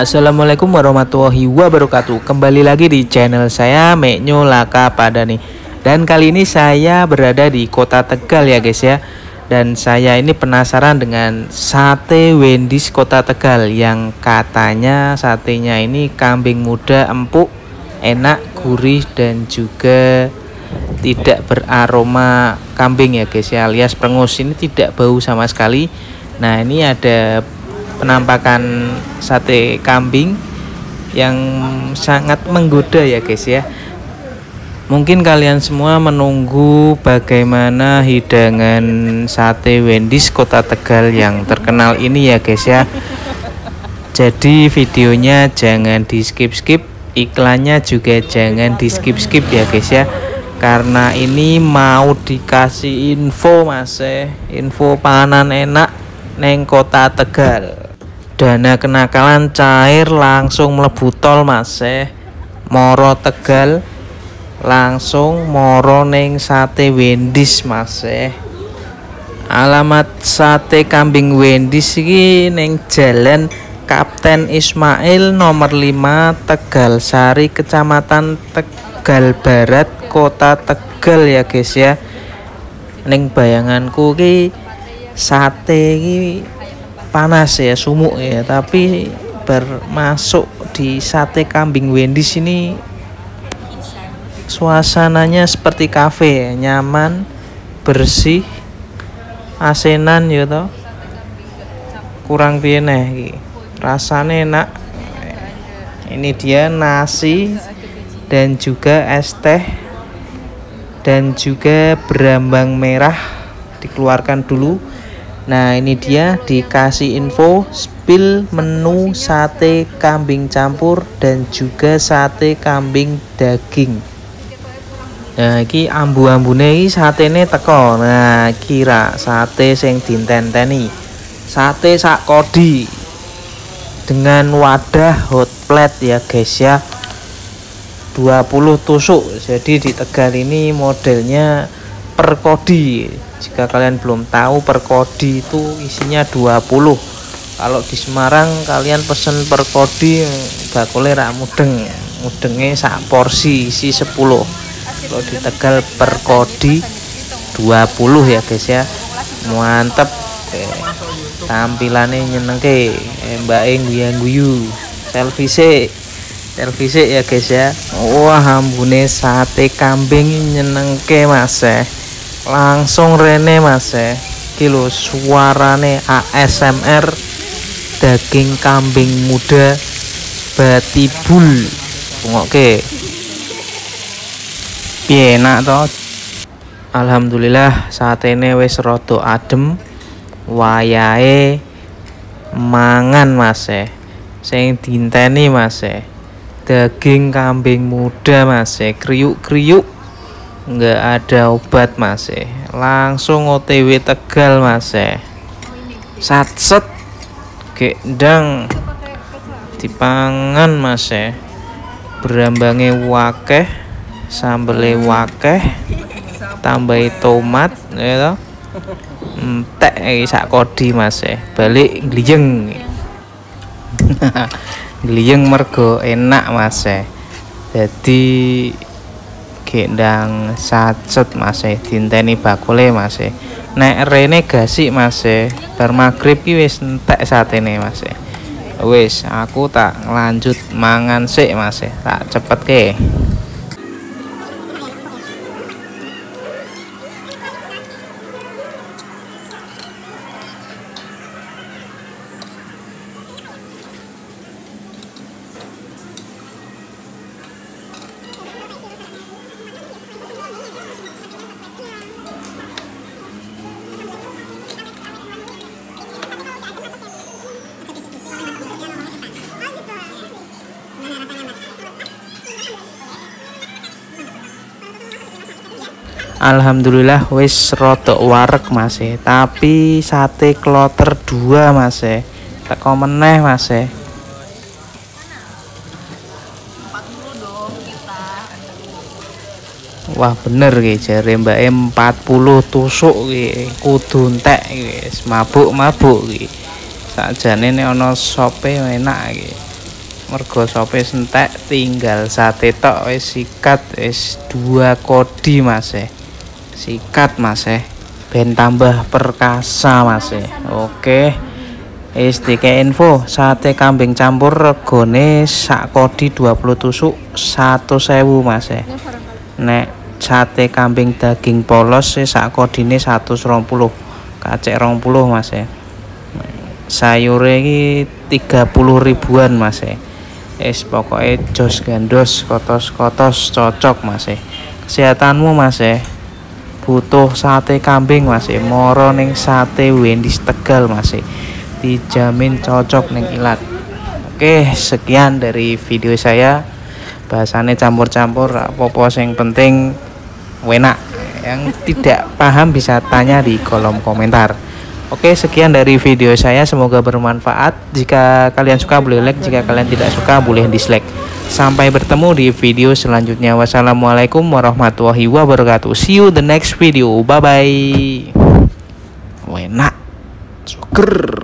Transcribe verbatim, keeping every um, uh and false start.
Assalamualaikum warahmatullahi wabarakatuh. Kembali lagi di channel saya Menyo Lakapadane. Dan kali ini saya berada di Kota Tegal ya guys ya. Dan saya ini penasaran dengan sate Wendy's Kota Tegal yang katanya satenya ini kambing muda, empuk, enak, gurih dan juga tidak beraroma kambing ya guys ya, alias prengus. Ini tidak bau sama sekali. Nah, ini ada penampakan sate kambing yang sangat menggoda ya guys ya. Mungkin kalian semua menunggu bagaimana hidangan sate Wendy's Kota Tegal yang terkenal ini ya guys ya. Jadi videonya jangan di skip-skip, iklannya juga jangan di skip-skip ya guys ya, karena ini mau dikasih info mas eh info panganan enak neng Kota Tegal. Dana kenakalan cair langsung mlebu tol mas eh moro Tegal, langsung moro neng sate Wendy's mas eh. Alamat sate kambing Wendy's iki neng Jalan Kapten Ismail nomor lima Tegal Sari, Kecamatan Tegal Barat, Kota Tegal ya guys ya. Neng bayanganku ki sate ini panas ya, sumuk ya, tapi bermasuk di sate kambing Wendy's ini suasananya seperti kafe ya, nyaman, bersih, asenan ya toh, kurang pieneh, rasanya enak. Ini dia nasi dan juga es teh dan juga berambang merah dikeluarkan dulu. Nah, ini dia dikasih info spill menu sate kambing campur dan juga sate kambing daging. Nah, ini ambu-ambune ini satene teko. Nah, kira sate sing ditenteni, sate sak kodi dengan wadah hot plate ya guys ya, dua puluh tusuk. Jadi di Tegal ini modelnya per kodi. Jika kalian belum tahu, per kodi itu isinya dua puluh. Kalau di Semarang kalian pesen per kodi bakule rak mudeng ya, mudengnya sak porsi isi sepuluh. Kalau di Tegal per kodi dua puluh ya guys ya. Mantep eh, tampilannya nyenengke eh, mbake guyu-guyu selfie sik selfie sik ya guys ya. Wah, ambune sate kambing nyenengke mas eh. Langsung rene mas eh kilo suarane A S M R daging kambing muda batibul. Oke, enak toh. Alhamdulillah satene wis rada adem, wayahe mangan mas eh sing dinteni mas eh daging kambing muda mas eh kriuk-kriuk, nggak ada obat mas eh. Langsung O T W Tegal mas eh. Satset gendang dipangan mas eh. Berambange wakeh, sambele wakeh, tambahi tomat ya toh. Entek iki sak kodi mas eh. Balik gliyeng. Gliyeng mergo enak mas eh. Jadi gendang sacet mas eh dinteni bakule mas eh. Nek rene gasik mas eh, bar magrib ki wis entek satene mas eh. Wis aku tak lanjut mangan sik mas eh, tak cepetke. Alhamdulillah wis rada warek mas eh, tapi sate kloter dua mas eh. Teko meneh mas eh. Wah bener ki jare mbake empat puluh tusuk ki, kudu entek ki, mabuk-mabuk ki. Sakjane nek ana sope enak ki. mergo sope sentek tinggal sate tok wis sikat wis dua kodi Mas e. Sikat Mas e. Ben tambah perkasa Mas e. Oke. Wis dikek info sate kambing campur regane sak kodi dua puluh tusuk satu sewu Mas e. Nek sate kambing daging polos sak kodine seratus dua puluh. Kacek dua puluh Mas e. Sayure iki tiga puluh ribuan Mas e. Es pokoknya jos gandos kotos-kotos cocok Mas e. Kesehatanmu Mas e. Butuh sate kambing Mas e. Moro ning Sate Wendy's Tegal Mas e. Dijamin cocok ning ilat. Oke, sekian dari video saya. Bahasane campur-campur apa-apa sing penting enak. Yang tidak paham bisa tanya di kolom komentar. Oke, sekian dari video saya, semoga bermanfaat. Jika kalian suka boleh like, jika kalian tidak suka boleh dislike. Sampai bertemu di video selanjutnya. Wassalamualaikum warahmatullahi wabarakatuh. See you the next video. Bye bye. Enak. Suker.